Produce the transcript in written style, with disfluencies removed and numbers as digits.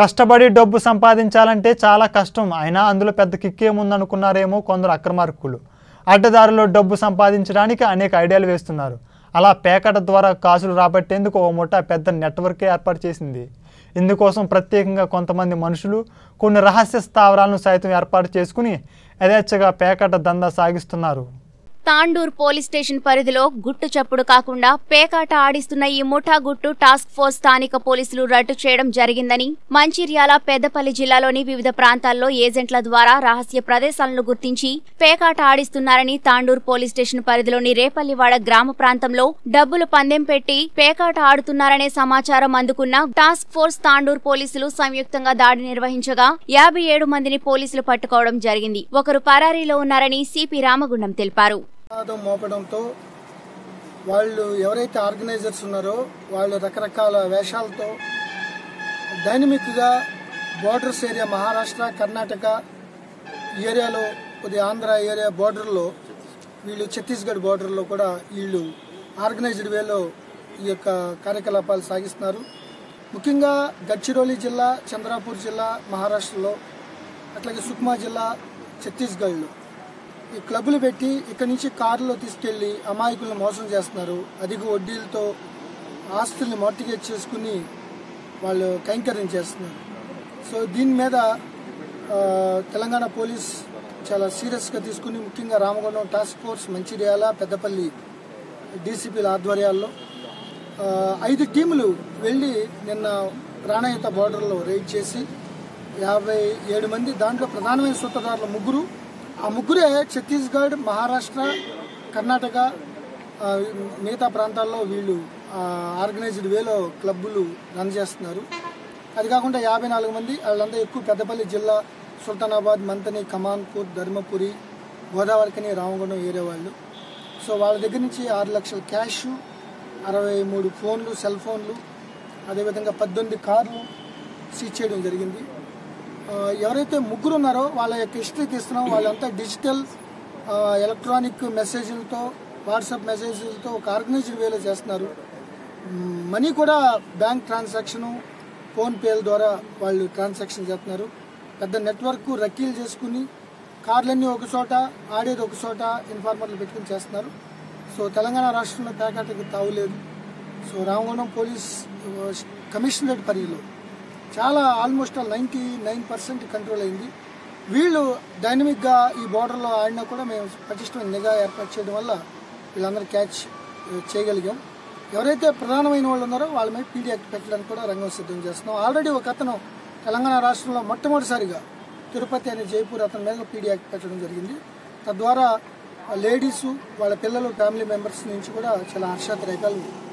కష్టపడి డబ్బు సంపాదించాలంటే చాలా కష్టం, అయినా అందులో పెద్ద కిక్కేముందనుకున్నారేమో కొందరు అక్రమార్కులు. అడ్డదారులో డబ్బు సంపాదించడానికి అనేక ఐడియాలు వేస్తున్నారు. అలా పేకట ద్వారా కాసులు రాబట్టేందుకు ఓ ముఠా పెద్ద నెట్వర్కే ఏర్పాటు చేసింది. ఇందుకోసం ప్రత్యేకంగా కొంతమంది మనుషులు కొన్ని రహస్య స్థావరాలను సైతం ఏర్పాటు చేసుకుని యథేచ్ఛగా పేకట దందా సాగిస్తున్నారు. తాండూర్ పోలీస్ స్టేషన్ పరిధిలో గుట్టు చప్పుడు కాకుండా పేకాట ఆడిస్తున్న ఈ ముఠా గుట్టు టాస్క్ ఫోర్స్ స్థానిక పోలీసులు రట్టు చేయడం జరిగిందని, మంచిర్యాల, పెద్దపల్లి జిల్లాలోని వివిధ ప్రాంతాల్లో ఏజెంట్ల ద్వారా రహస్య ప్రదేశాలను గుర్తించి పేకాట ఆడిస్తున్నారని తాండూర్ పోలీస్ స్టేషన్ పరిధిలోని రేపల్లివాడ గ్రామ ప్రాంతంలో డబ్బులు పందెం పెట్టి పేకాట ఆడుతున్నారనే సమాచారం అందుకున్న టాస్క్ ఫోర్స్ తాండూర్ పోలీసులు సంయుక్తంగా దాడి నిర్వహించగా 57 మందిని పోలీసులు పట్టుకోవడం జరిగింది. ఒకరు పరారీలో ఉన్నారని సిపి రామగుండం తెలిపారు. మోపడంతో వాళ్ళు ఎవరైతే ఆర్గనైజర్స్ ఉన్నారో వాళ్ళు రకరకాల వేషాలతో డైనమిక్గా బోర్డర్స్ ఏరియా, మహారాష్ట్ర, కర్ణాటక ఏరియాలో, కొద్ది ఆంధ్ర ఏరియా బోర్డర్లో, వీళ్ళు ఛత్తీస్గఢ్ బోర్డర్లో కూడా వీళ్ళు ఆర్గనైజ్డ్ వేలో ఈ యొక్క కార్యకలాపాలు సాగిస్తున్నారు. ముఖ్యంగా గడ్చిరోలి జిల్లా, చంద్రపూర్ జిల్లా మహారాష్ట్రలో, అట్లాగే సుక్మా జిల్లా ఛత్తీస్గఢ్లో ఈ క్లబ్లు పెట్టి ఇక్కడి నుంచి కారులో తీసుకెళ్లి అమాయకులను మోసం చేస్తున్నారు. అధిక వడ్డీలతో ఆస్తుల్ని మార్టిగేజ్ చేసుకుని వాళ్ళు కైంకర్యం చేస్తున్నారు. సో దీని మీద తెలంగాణ పోలీస్ చాలా సీరియస్గా తీసుకుని, ముఖ్యంగా రామగుండం టాస్క్ ఫోర్స్ మంచిర్యాల, పెద్దపల్లి డీసీపీల ఆధ్వర్యాల్లో 5 టీములు వెళ్ళి నిన్న ప్రాణాయత బార్డర్లో రైడ్ చేసి 57 మంది, దాంట్లో ప్రధానమైన సూత్రధారులు 3. ఆ 3 ఛత్తీస్గఢ్, మహారాష్ట్ర, కర్ణాటక, మిగతా ప్రాంతాల్లో వీళ్ళు ఆర్గనైజ్డ్ వేలో క్లబ్బులు రన్ చేస్తున్నారు. అది కాకుండా 54 మంది, వాళ్ళంతా ఎక్కువ పెద్దపల్లి జిల్లా, సుల్తానాబాద్, మంతని, కమాన్పూర్, ధర్మపురి, గోదావరికని, రామగుండం ఏరియా వాళ్ళు. సో వాళ్ళ దగ్గర నుంచి 6 లక్షల క్యాష్, 63 ఫోన్లు, సెల్ ఫోన్లు, అదేవిధంగా 18 కార్లు సీజ్ చేయడం జరిగింది. ఎవరైతే 3 ఉన్నారో వాళ్ళ యొక్క హిస్టరీ తీస్తున్నాం. వాళ్ళంతా డిజిటల్ ఎలక్ట్రానిక్ మెసేజ్లతో, వాట్సాప్ మెసేజ్లతో ఒక ఆర్గనైజ్డ్ వేలో చేస్తున్నారు. మనీ కూడా బ్యాంక్ ట్రాన్సాక్షను, ఫోన్పేల ద్వారా వాళ్ళు ట్రాన్సాక్షన్ చేస్తున్నారు. పెద్ద నెట్వర్క్ రకీలు చేసుకుని కార్లన్నీ ఒక చోట, ఆడేది ఒక చోట, ఇన్ఫార్మర్లు పెట్టుకుని చేస్తున్నారు. సో తెలంగాణ రాష్ట్రంలో పేకాటకి తావులేదు. సో రామగుండం పోలీస్ కమిషనరేట్ పరిధిలో చాలా ఆల్మోస్ట్ 99% కంట్రోల్ అయింది. వీళ్ళు డైనమిక్గా ఈ బార్డర్లో ఆడినా కూడా మేము పటిష్టమైన నిఘా ఏర్పాటు చేయడం వల్ల వీళ్ళందరూ క్యాచ్ చేయగలిగాం. ఎవరైతే ప్రధానమైన వాళ్ళు ఉన్నారో వాళ్ళ మీద పీడీ యాక్ట్ పెట్టడానికి కూడా రంగం సిద్ధం చేస్తున్నాం. ఆల్రెడీ ఒక అతను తెలంగాణ రాష్ట్రంలో మొట్టమొదటిసారిగా తిరుపతి అనే జైపూర్ అతని మీద పీడీ యాక్ట్ పెట్టడం జరిగింది. తద్వారా లేడీసు, వాళ్ళ పిల్లలు, ఫ్యామిలీ మెంబర్స్ నుంచి కూడా చాలా హర్షాతిరేకాలు